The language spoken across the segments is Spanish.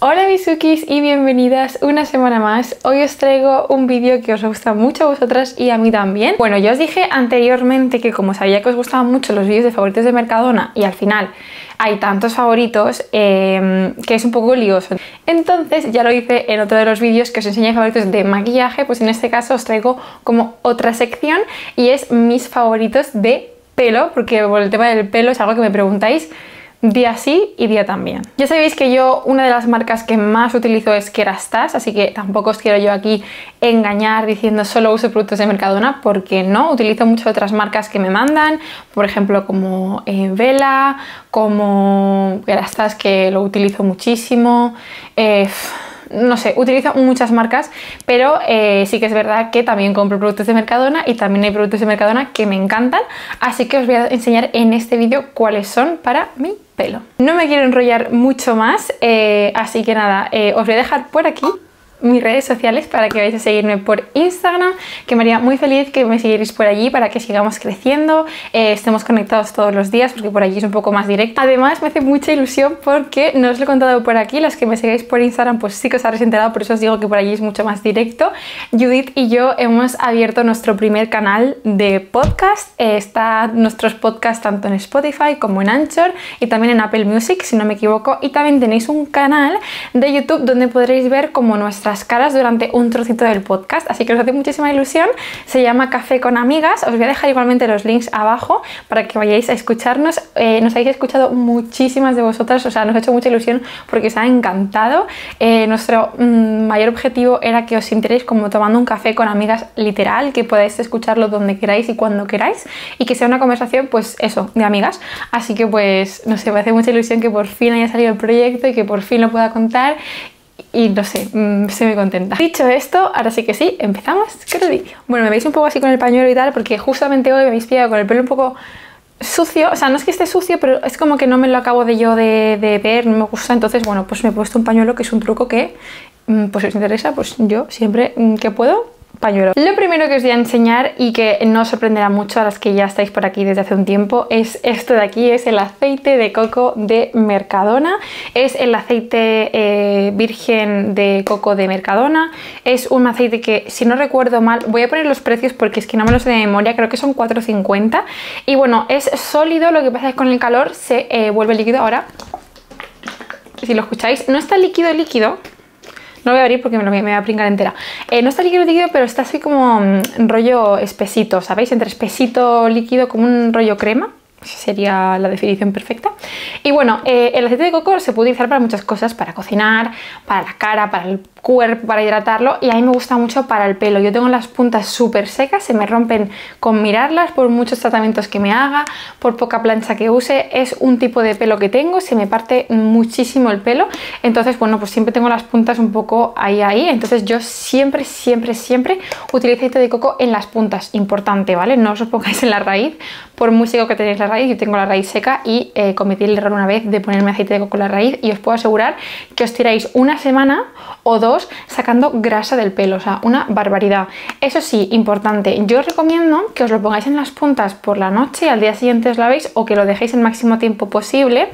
Hola Bizukis y bienvenidas una semana más. Hoy os traigo un vídeo que os gusta mucho a vosotras y a mí también. Bueno, yo os dije anteriormente que como sabía que os gustaban mucho los vídeos de favoritos de Mercadona y al final hay tantos favoritos que es un poco lioso. Entonces ya lo hice en otro de los vídeos que os enseñé favoritos de maquillaje, pues en este caso os traigo como otra sección y es mis favoritos de pelo, porque por el tema del pelo es algo que me preguntáis día sí y día también. Ya sabéis que yo una de las marcas que más utilizo es Kerastase, así que tampoco os quiero yo aquí engañar diciendo solo uso productos de Mercadona, porque no, utilizo muchas otras marcas que me mandan, por ejemplo como Vela, como Kerastase, que lo utilizo muchísimo, no sé, utilizo muchas marcas, pero sí que es verdad que también compro productos de Mercadona y también hay productos de Mercadona que me encantan, así que os voy a enseñar en este vídeo cuáles son para mí pelo. No me quiero enrollar mucho más, así que nada, os voy a dejar por aquí mis redes sociales para que vayáis a seguirme por Instagram, que me haría muy feliz que me siguierais por allí para que sigamos creciendo, estemos conectados todos los días, porque por allí es un poco más directo. Además me hace mucha ilusión porque no os lo he contado por aquí, las que me sigáis por Instagram pues sí que os habréis enterado, por eso os digo que por allí es mucho más directo. Judith y yo hemos abierto nuestro primer canal de podcast, están nuestros podcasts tanto en Spotify como en Anchor y también en Apple Music si no me equivoco, y también tenéis un canal de YouTube donde podréis ver como nuestra caras durante un trocito del podcast, así que os hace muchísima ilusión. Se llama Café con Amigas, os voy a dejar igualmente los links abajo para que vayáis a escucharnos. Nos habéis escuchado muchísimas de vosotras, o sea, nos ha hecho mucha ilusión porque os ha encantado. Nuestro mayor objetivo era que os sintierais como tomando un café con amigas literal, que podáis escucharlo donde queráis y cuando queráis y que sea una conversación pues eso, de amigas, así que pues no sé, me hace mucha ilusión que por fin haya salido el proyecto y que por fin lo pueda contar. Y no sé, estoy muy contenta. Dicho esto, ahora sí que sí, empezamos con el vídeo. Bueno, me veis un poco así con el pañuelo y tal, porque justamente hoy me habéis pillado con el pelo un poco sucio, o sea, no es que esté sucio, pero es como que no me lo acabo de yo de ver, no me gusta, entonces bueno, pues me he puesto un pañuelo, que es un truco que, pues si os interesa, pues yo siempre que puedo, pañuelo. Lo primero que os voy a enseñar y que no os sorprenderá mucho a las que ya estáis por aquí desde hace un tiempo es esto de aquí, es el aceite de coco de Mercadona, es el aceite virgen de coco de Mercadona, es un aceite que si no recuerdo mal, voy a poner los precios porque es que no me los sé de memoria, creo que son 4,50 y bueno, es sólido, lo que pasa es que con el calor se vuelve líquido. Ahora, si lo escucháis, no está líquido, no lo voy a abrir porque me voy a pringar entera. No está líquido, pero está así como rollo espesito, ¿sabéis? Entre espesito, líquido, como un rollo crema. Esa sería la definición perfecta. Y bueno, el aceite de coco se puede utilizar para muchas cosas, para cocinar, para la cara, para el cuerpo, para hidratarlo, y a mí me gusta mucho para el pelo. Yo tengo las puntas súper secas, se me rompen con mirarlas por muchos tratamientos que me haga, por poca plancha que use, es un tipo de pelo que tengo, se me parte muchísimo el pelo, entonces bueno, pues siempre tengo las puntas un poco ahí, entonces yo siempre utilizo aceite de coco en las puntas, importante, ¿vale? No os lo pongáis en la raíz, por muy seco que tenéis la raíz, yo tengo la raíz seca y cometí el error una vez de ponerme aceite de coco en la raíz y os puedo asegurar que os tiráis una semana o dos sacando grasa del pelo, o sea, una barbaridad. Eso sí, importante, yo os recomiendo que os lo pongáis en las puntas por la noche y al día siguiente os lavéis o que lo dejéis el máximo tiempo posible,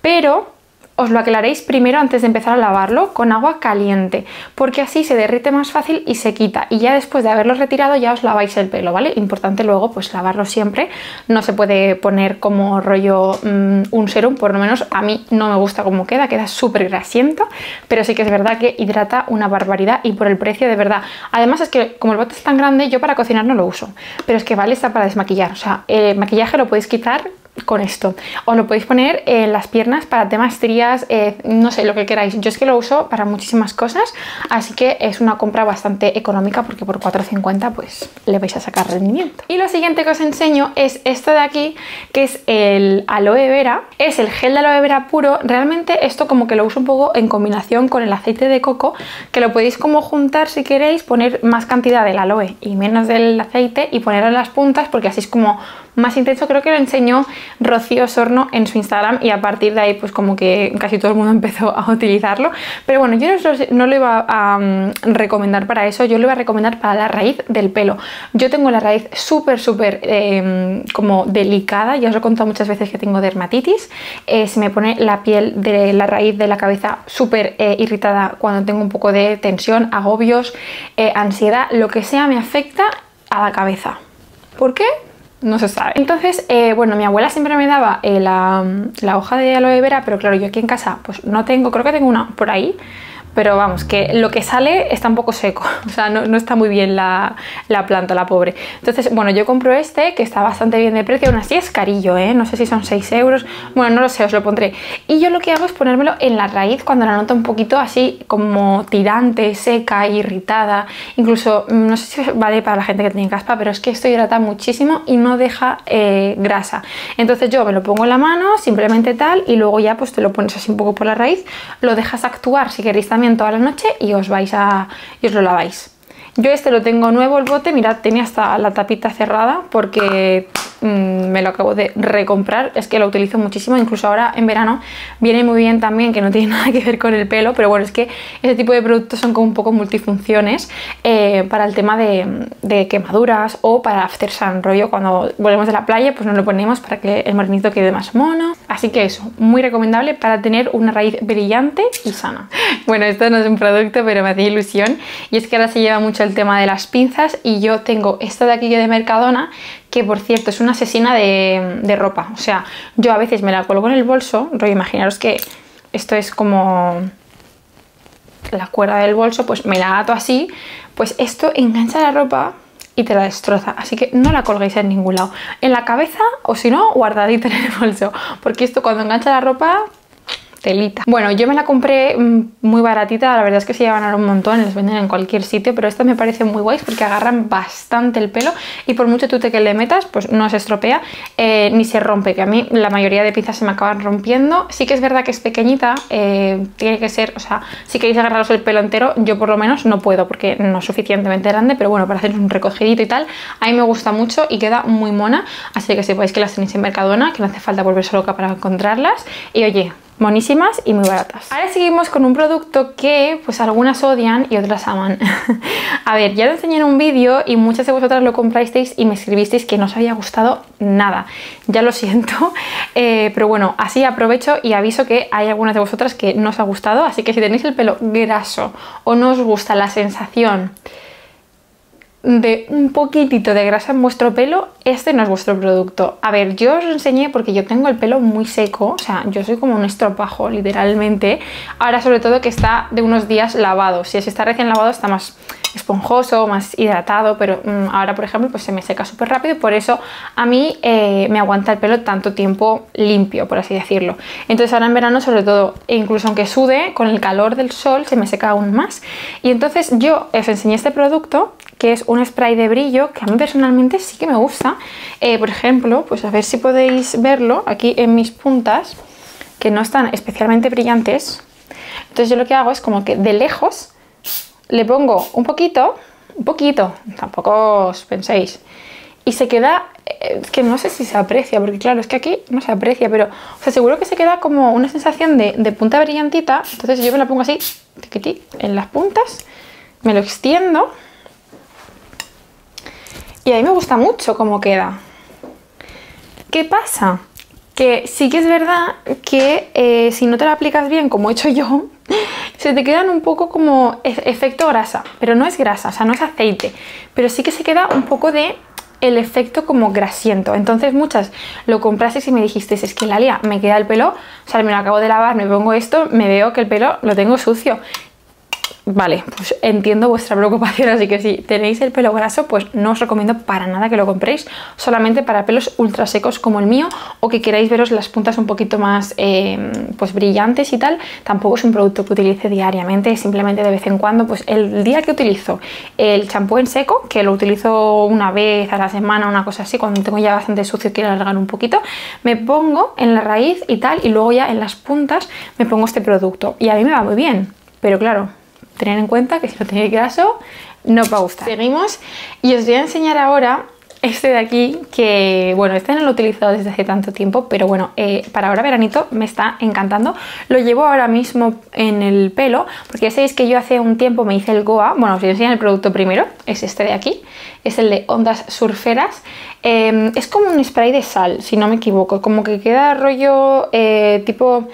pero os lo aclaréis primero antes de empezar a lavarlo con agua caliente, porque así se derrite más fácil y se quita, y ya después de haberlo retirado ya os laváis el pelo, ¿vale? Importante luego pues lavarlo siempre, no se puede poner como rollo un serum, por lo menos a mí no me gusta cómo queda súper grasiento, pero sí que es verdad que hidrata una barbaridad y por el precio de verdad. Además es que como el bote es tan grande, yo para cocinar no lo uso, pero es que vale, está para desmaquillar, o sea, el maquillaje lo podéis quitar con esto, os lo podéis poner en las piernas para temas estrías, no sé, lo que queráis. Yo es que lo uso para muchísimas cosas, así que es una compra bastante económica porque por 4,50 pues le vais a sacar rendimiento. Y lo siguiente que os enseño es esto de aquí, que es el aloe vera, es el gel de aloe vera puro. Realmente esto como que lo uso un poco en combinación con el aceite de coco, que lo podéis como juntar si queréis, poner más cantidad del aloe y menos del aceite y ponerlo en las puntas, porque así es como más intenso creo que lo enseñó Rocío Sorno en su Instagram, y a partir de ahí pues como que casi todo el mundo empezó a utilizarlo. Pero bueno, yo no lo iba a recomendar para eso, yo lo iba a recomendar para la raíz del pelo. Yo tengo la raíz súper como delicada, ya os lo he contado muchas veces que tengo dermatitis, se me pone la piel de la raíz de la cabeza súper irritada cuando tengo un poco de tensión, agobios, ansiedad, lo que sea me afecta a la cabeza. ¿Por qué? No se sabe. Entonces, bueno, mi abuela siempre me daba la hoja de aloe vera, pero claro, yo aquí en casa pues no tengo, creo que tengo una por ahí, pero vamos, que lo que sale está un poco seco, o sea, no está muy bien la planta, la pobre. Entonces, bueno, yo compro este, que está bastante bien de precio, aún así es carillo, ¿eh? No sé si son 6 euros, bueno, no lo sé, os lo pondré. Y yo lo que hago es ponérmelo en la raíz cuando la noto un poquito así como tirante, seca, irritada, incluso, no sé si vale para la gente que tiene caspa, pero es que esto hidrata muchísimo y no deja grasa. Entonces yo me lo pongo en la mano, simplemente tal, y luego ya pues te lo pones así un poco por la raíz, lo dejas actuar si queréis también toda la noche y os lo laváis. Yo este lo tengo nuevo el bote, mirad, tenía hasta la tapita cerrada porque me lo acabo de recomprar, es que lo utilizo muchísimo, incluso ahora en verano viene muy bien también, que no tiene nada que ver con el pelo, pero bueno, es que este tipo de productos son como un poco multifunciones para el tema de quemaduras o para after sun, rollo cuando volvemos de la playa pues nos lo ponemos para que el morenito quede más mono, así que eso, muy recomendable para tener una raíz brillante y sana. Bueno, esto no es un producto pero me hace ilusión, y es que ahora se lleva mucho el tema de las pinzas, y yo tengo esta de aquí de Mercadona, que por cierto es una asesina de ropa, o sea, yo a veces me la cuelgo en el bolso, pero imaginaros que esto es como la cuerda del bolso, pues me la ato así, pues esto engancha la ropa y te la destroza, así que no la colguéis en ningún lado, en la cabeza o si no, guardadita en el bolso, porque esto cuando engancha la ropa... Telita. Bueno, yo me la compré muy baratita, la verdad es que se llevan ahora un montón, les venden en cualquier sitio, pero estas me parecen muy guays porque agarran bastante el pelo y por mucho tute que le metas, pues no se estropea ni se rompe, que a mí la mayoría de pinzas se me acaban rompiendo. Sí que es verdad que es pequeñita, tiene que ser, o sea, si queréis agarraros el pelo entero, yo por lo menos no puedo porque no es suficientemente grande, pero bueno, para hacer un recogidito y tal, a mí me gusta mucho y queda muy mona, así que sepáis que las tenéis en Mercadona, que no hace falta volverse loca para encontrarlas, y oye... monísimas y muy baratas. Ahora seguimos con un producto que pues algunas odian y otras aman. A ver, ya lo enseñé en un vídeo y muchas de vosotras lo comprasteis y me escribisteis que no os había gustado nada. Ya lo siento, pero bueno, así aprovecho y aviso que hay algunas de vosotras que no os ha gustado, así que si tenéis el pelo graso o no os gusta la sensación de un poquitito de grasa en vuestro pelo, este no es vuestro producto. A ver, yo os lo enseñé porque yo tengo el pelo muy seco, o sea, yo soy como un estropajo literalmente, ahora sobre todo que está de unos días lavado, si está recién lavado está más esponjoso, más hidratado, pero ahora por ejemplo pues se me seca súper rápido y por eso a mí me aguanta el pelo tanto tiempo limpio, por así decirlo. Entonces ahora en verano sobre todo, e incluso aunque sude, con el calor del sol se me seca aún más, y entonces yo os enseñé este producto que es un spray de brillo que a mí personalmente sí que me gusta, por ejemplo, pues a ver si podéis verlo aquí en mis puntas que no están especialmente brillantes, entonces yo lo que hago es como que de lejos le pongo un poquito, tampoco os penséis, y se queda, es que no sé si se aprecia, porque claro, es que aquí no se aprecia, pero o sea, seguro que se queda como una sensación de punta brillantita, entonces yo me la pongo así, tiquití, en las puntas, me lo extiendo, y a mí me gusta mucho cómo queda. ¿Qué pasa? Que sí que es verdad que si no te lo aplicas bien, como he hecho yo, se te quedan un poco como efecto grasa, pero no es grasa, o sea, no es aceite, pero sí que se queda un poco de el efecto como grasiento. Entonces muchas lo comprasteis y me dijisteis, es que Lalia, me queda el pelo, o sea, me lo acabo de lavar, me pongo esto, me veo que el pelo lo tengo sucio. Vale, pues entiendo vuestra preocupación, así que si tenéis el pelo graso, pues no os recomiendo para nada que lo compréis, solamente para pelos ultra secos como el mío, o que queráis veros las puntas un poquito más pues brillantes y tal. Tampoco es un producto que utilice diariamente, simplemente de vez en cuando, pues el día que utilizo el champú en seco, que lo utilizo una vez a la semana, una cosa así, cuando tengo ya bastante sucio y quiero alargar un poquito, me pongo en la raíz y tal, y luego ya en las puntas me pongo este producto, y a mí me va muy bien, pero claro... Tened en cuenta que si no tenéis graso no os va a gustar. Seguimos y os voy a enseñar ahora este de aquí, que bueno, este no lo he utilizado desde hace tanto tiempo, pero bueno, para ahora veranito me está encantando. Lo llevo ahora mismo en el pelo, porque ya sabéis que yo hace un tiempo me hice el Goa. Bueno, os voy a enseñar el producto primero, es este de aquí, es el de Ondas Surferas. Es como un spray de sal, si no me equivoco, como que queda rollo tipo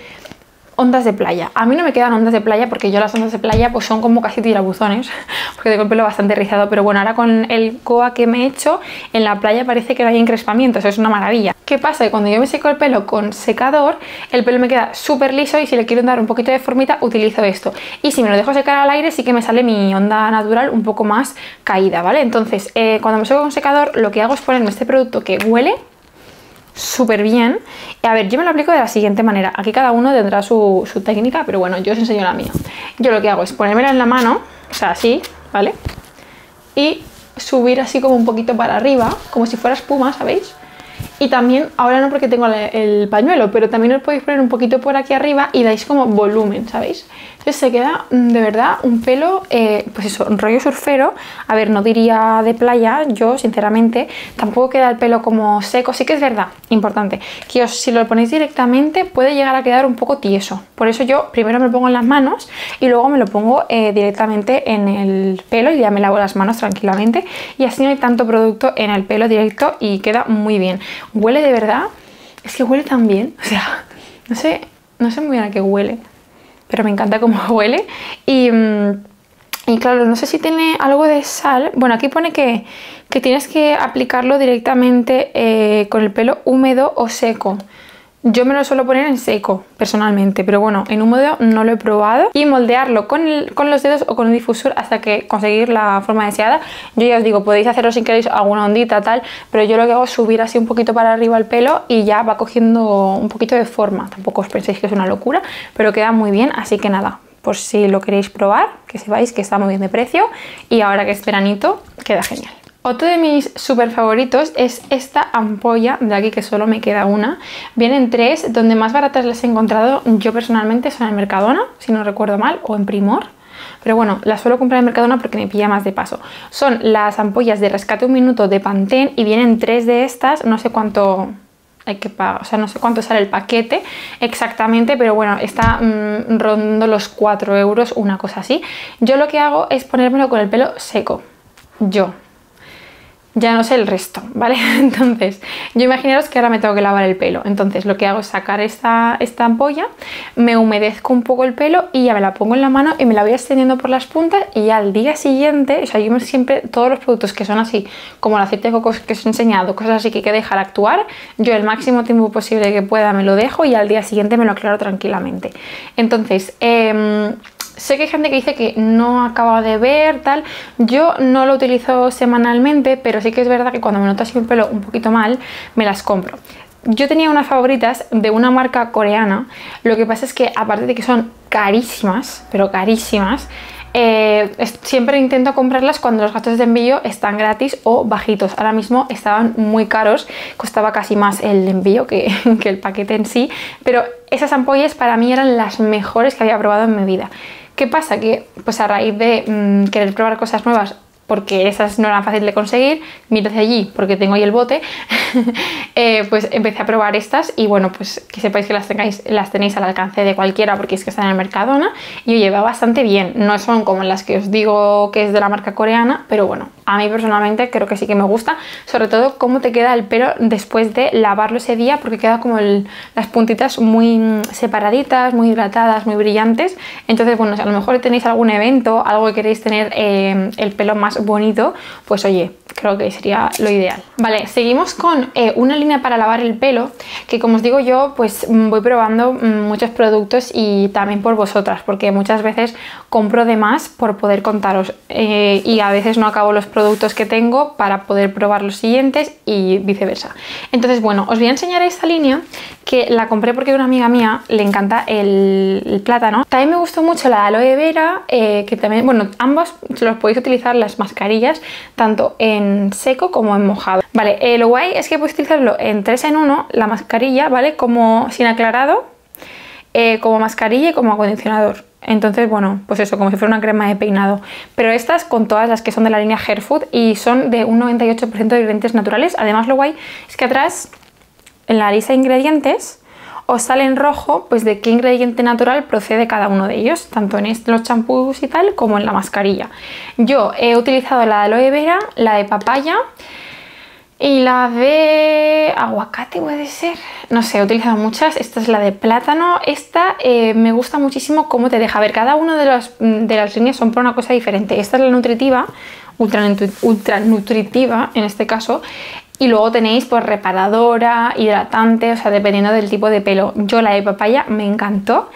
ondas de playa. A mí no me quedan ondas de playa porque yo las ondas de playa pues son como casi tirabuzones, porque tengo el pelo bastante rizado, pero bueno, ahora con el Goa que me he hecho en la playa parece que no hay encrespamiento, eso es una maravilla. ¿Qué pasa? Que cuando yo me seco el pelo con secador, el pelo me queda súper liso, y si le quiero dar un poquito de formita utilizo esto, y si me lo dejo secar al aire sí que me sale mi onda natural un poco más caída, ¿vale? Entonces cuando me seco con secador lo que hago es ponerme este producto que huele súper bien. A ver, yo me lo aplico de la siguiente manera. Aquí cada uno tendrá su técnica, pero bueno, yo os enseño la mía. Yo lo que hago es ponérmela en la mano, o sea, así, ¿vale? Y subir así como un poquito para arriba, como si fuera espuma, ¿sabéis? Y también, ahora no porque tengo el pañuelo, pero también os podéis poner un poquito por aquí arriba y dais como volumen, ¿sabéis? Entonces se queda de verdad un pelo, pues eso, un rollo surfero. A ver, no diría de playa, yo sinceramente, tampoco queda el pelo como seco. Sí que es verdad, importante, que si lo ponéis directamente puede llegar a quedar un poco tieso. Por eso yo primero me lo pongo en las manos y luego me lo pongo directamente en el pelo, y ya me lavo las manos tranquilamente. Y así no hay tanto producto en el pelo directo y queda muy bien. Huele de verdad, es que huele tan bien, o sea, no sé muy bien a qué huele, pero me encanta cómo huele. Y claro, no sé si tiene algo de sal. Bueno, aquí pone que tienes que aplicarlo directamente con el pelo húmedo o seco. Yo me lo suelo poner en seco, personalmente, pero bueno, en húmedo no lo he probado. Y moldearlo con los dedos o con un difusor hasta que conseguir la forma deseada. Yo ya os digo, podéis hacerlo si queréis alguna ondita, tal, pero yo lo que hago es subir así un poquito para arriba el pelo y ya va cogiendo un poquito de forma. Tampoco os penséis que es una locura, pero queda muy bien, así que nada, por si lo queréis probar, que sepáis que está muy bien de precio y ahora que es veranito, queda genial. Otro de mis súper favoritos es esta ampolla de aquí, que solo me queda una. Vienen tres, donde más baratas las he encontrado yo personalmente son en Mercadona, si no recuerdo mal, o en Primor. Pero bueno, las suelo comprar en Mercadona porque me pilla más de paso. Son las ampollas de rescate un minuto de Pantene y vienen tres de estas, no sé cuánto hay que pagar, o sea, no sé cuánto sale el paquete exactamente, pero bueno, está rondando los 4 euros, una cosa así. Yo lo que hago es ponérmelo con el pelo seco, yo. Ya no sé el resto, ¿vale? Entonces, yo imaginaros que ahora me tengo que lavar el pelo. Entonces, lo que hago es sacar esta ampolla, me humedezco un poco el pelo y ya me la pongo en la mano y me la voy extendiendo por las puntas, y al día siguiente, o sea, yo siempre, todos los productos que son así, como el aceite de coco que os he enseñado, cosas así que hay que dejar actuar, yo el máximo tiempo posible que pueda me lo dejo y al día siguiente me lo aclaro tranquilamente. Entonces, sé que hay gente que dice que no acaba de ver, tal. Yo no lo utilizo semanalmente, pero sí que es verdad que cuando me noto así el pelo un poquito mal, me las compro. Yo tenía unas favoritas de una marca coreana. Lo que pasa es que, aparte de que son carísimas, pero carísimas, siempre intento comprarlas cuando los gastos de envío están gratis o bajitos. Ahora mismo estaban muy caros, costaba casi más el envío que el paquete en sí, pero esas ampollas para mí eran las mejores que había probado en mi vida. ¿Qué pasa? Que pues a raíz de querer probar cosas nuevas, porque esas no eran fáciles de conseguir, mirad allí porque tengo ahí el bote, pues empecé a probar estas y bueno, pues que sepáis que las tenéis al alcance de cualquiera, porque es que están en el Mercadona y oye, va bastante bien. No son como las que os digo que es de la marca coreana, pero bueno, a mí personalmente creo que sí que me gusta, sobre todo cómo te queda el pelo después de lavarlo ese día, porque queda como las puntitas muy separaditas, muy hidratadas, muy brillantes. Entonces bueno, si a lo mejor tenéis algún evento, algo que queréis tener el pelo más bonito, pues oye, creo que sería lo ideal. Vale, seguimos con una línea para lavar el pelo, que como os digo yo, pues voy probando muchos productos y también por vosotras, porque muchas veces compro de más por poder contaros y a veces no acabo los productos que tengo para poder probar los siguientes y viceversa. Entonces bueno, os voy a enseñar esta línea que la compré porque a una amiga mía le encanta el plátano. También me gustó mucho la aloe vera, que también, bueno, ambos los podéis utilizar las mascarillas, tanto en seco como en mojado. Vale, lo guay es que podéis utilizarlo en 3 en 1, la mascarilla, ¿vale? Como sin aclarado, como mascarilla y como acondicionador. Entonces, bueno, pues eso, como si fuera una crema de peinado. Pero estas con todas las que son de la línea Hair Food y son de un 98% de ingredientes naturales. Además, lo guay es que atrás, en la lista de ingredientes, os sale en rojo pues de qué ingrediente natural procede cada uno de ellos, tanto en los champús y tal, como en la mascarilla. Yo he utilizado la de aloe vera, la de papaya y la de aguacate, puede ser. No sé, he utilizado muchas. Esta es la de plátano. Esta me gusta muchísimo cómo te deja. A ver, cada una de las líneas son para una cosa diferente. Esta es la nutritiva, ultra nutritiva en este caso. Y luego tenéis pues reparadora, hidratante, o sea, dependiendo del tipo de pelo. Yo la de papaya me encantó.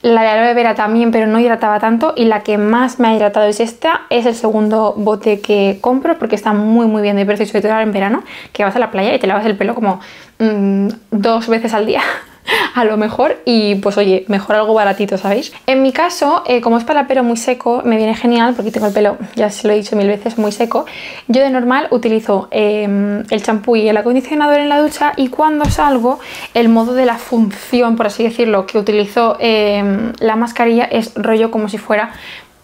La de aloe vera también, pero no hidrataba tanto. Y la que más me ha hidratado es esta. Es el segundo bote que compro porque está muy muy bien de precio, sobre todo ahora en verano, que vas a la playa y te lavas el pelo como 2 veces al día a lo mejor. Y pues oye, mejor algo baratito, ¿sabéis? En mi caso, como es para pelo muy seco, me viene genial porque tengo el pelo, ya se lo he dicho 1000 veces, muy seco. Yo de normal utilizo el champú y el acondicionador en la ducha, y cuando salgo, el modo de la función, por así decirlo, que utilizo la mascarilla es rollo como si fuera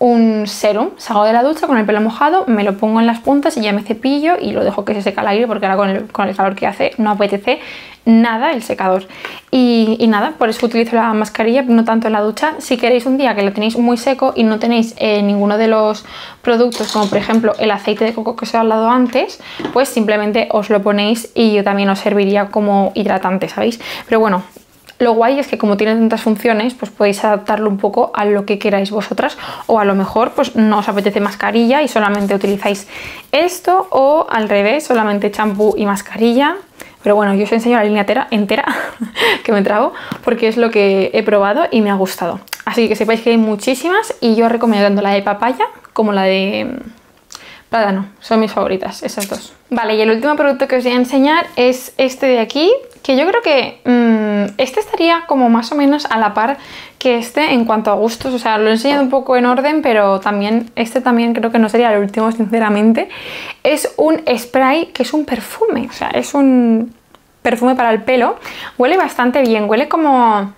un serum. Salgo de la ducha con el pelo mojado, me lo pongo en las puntas y ya me cepillo y lo dejo que se seca al aire, porque ahora con el calor que hace no apetece nada el secador. Y nada, por eso utilizo la mascarilla, no tanto en la ducha. Si queréis un día que lo tenéis muy seco y no tenéis ninguno de los productos, como por ejemplo el aceite de coco que os he hablado antes, pues simplemente os lo ponéis y yo también os serviría como hidratante, ¿sabéis? Pero bueno, lo guay es que como tiene tantas funciones, pues podéis adaptarlo un poco a lo que queráis vosotras, o a lo mejor pues no os apetece mascarilla y solamente utilizáis esto, o al revés, solamente champú y mascarilla. Pero bueno, yo os enseño la línea entera que me trago, porque es lo que he probado y me ha gustado. Así que sepáis que hay muchísimas, y yo recomiendo tanto la de papaya como la de plátano. Son mis favoritas, esas dos. Vale, y el último producto que os voy a enseñar es este de aquí, que yo creo que este estaría como más o menos a la par que este en cuanto a gustos. O sea, lo he enseñado un poco en orden, pero también este también creo que no sería el último, sinceramente. Es un spray que es un perfume, o sea, es un perfume para el pelo. Huele bastante bien, huele como...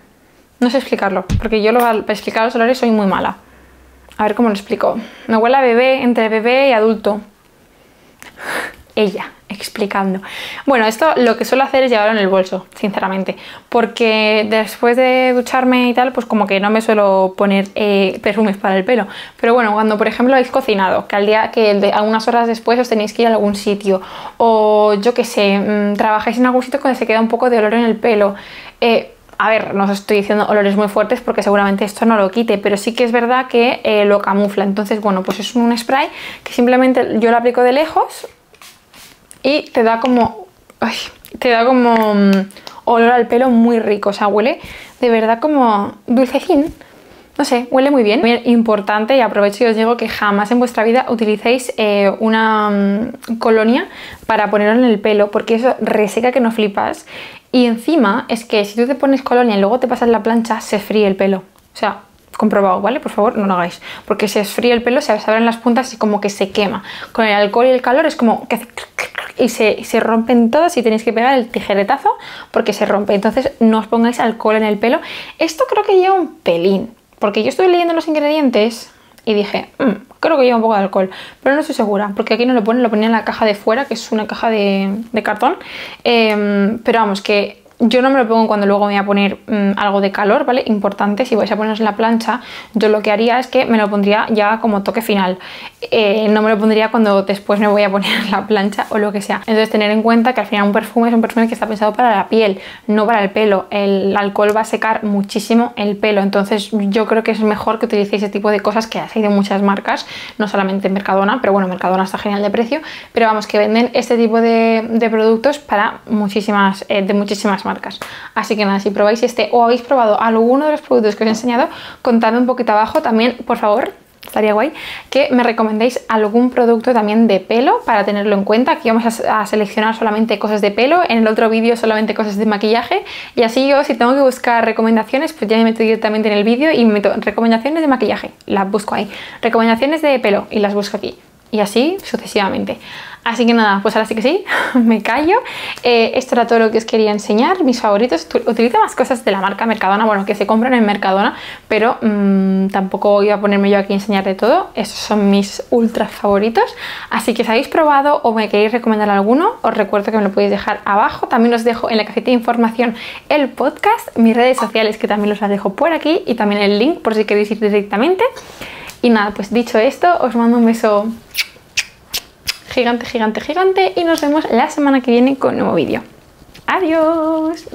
no sé explicarlo, porque yo para explicar los olores soy muy mala. A ver cómo lo explico. Me huele a bebé, entre bebé y adulto. Ella explicando. Bueno, esto lo que suelo hacer es llevarlo en el bolso, sinceramente, porque después de ducharme y tal, pues como que no me suelo poner perfumes para el pelo. Pero bueno, cuando por ejemplo habéis cocinado, que al día que algunas horas después os tenéis que ir a algún sitio, o yo que sé, trabajáis en algún sitio donde se queda un poco de olor en el pelo. A ver, no os estoy diciendo olores muy fuertes porque seguramente esto no lo quite, pero sí que es verdad que lo camufla. Entonces, bueno, pues es un spray que simplemente yo lo aplico de lejos y te da como... ay, te da como olor al pelo muy rico. O sea, huele de verdad como dulcecín. No sé, huele muy bien. Muy importante, y aprovecho y os digo que jamás en vuestra vida utilicéis una colonia para ponerlo en el pelo, porque eso reseca que no flipas. Y encima es que si tú te pones colonia y luego te pasas la plancha, se fríe el pelo. O sea, comprobado, ¿vale? Por favor, no lo hagáis, porque se fríe el pelo, se abren las puntas y como que se quema. Con el alcohol y el calor es como que hace... y se rompen todas, y tenéis que pegar el tijeretazo porque se rompe. Entonces no os pongáis alcohol en el pelo. Esto creo que lleva un pelín, porque yo estuve leyendo los ingredientes y dije, creo que lleva un poco de alcohol, pero no estoy segura, porque aquí no lo ponen, lo ponían en la caja de fuera, que es una caja de cartón. Pero vamos, que yo no me lo pongo cuando luego me voy a poner algo de calor, ¿vale? Importante, si vais a poneros en la plancha, yo lo que haría es que me lo pondría ya como toque final. No me lo pondría cuando después me voy a poner en la plancha o lo que sea. Entonces, tener en cuenta que al final un perfume es un perfume que está pensado para la piel, no para el pelo. El alcohol va a secar muchísimo el pelo. Entonces, yo creo que es mejor que utilicéis ese tipo de cosas, que hay de muchas marcas, no solamente en Mercadona, pero bueno, Mercadona está genial de precio. Pero vamos, que venden este tipo de productos para muchísimas, de muchísimas marcas. Así que nada, si probáis este o habéis probado alguno de los productos que os he enseñado, contadme un poquito abajo también, por favor. Estaría guay que me recomendéis algún producto también de pelo para tenerlo en cuenta. Aquí vamos a seleccionar solamente cosas de pelo, en el otro vídeo solamente cosas de maquillaje, y así yo, si tengo que buscar recomendaciones, pues ya me meto directamente en el vídeo y me meto recomendaciones de maquillaje, las busco ahí, recomendaciones de pelo y las busco aquí. y así sucesivamente. Así que nada, pues ahora sí que sí, me callo. Esto era todo lo que os quería enseñar, mis favoritos. Utilizo más cosas de la marca Mercadona, bueno, que se compran en Mercadona, pero tampoco iba a ponerme yo aquí a enseñar de todo. Esos son mis ultra favoritos. Así que si habéis probado o me queréis recomendar alguno, os recuerdo que me lo podéis dejar abajo. También os dejo en la cajita de información el podcast, mis redes sociales, que también los las dejo por aquí, y también el link por si queréis ir directamente. Y nada, pues dicho esto, os mando un beso gigante, gigante, gigante, y nos vemos la semana que viene con un nuevo vídeo. ¡Adiós!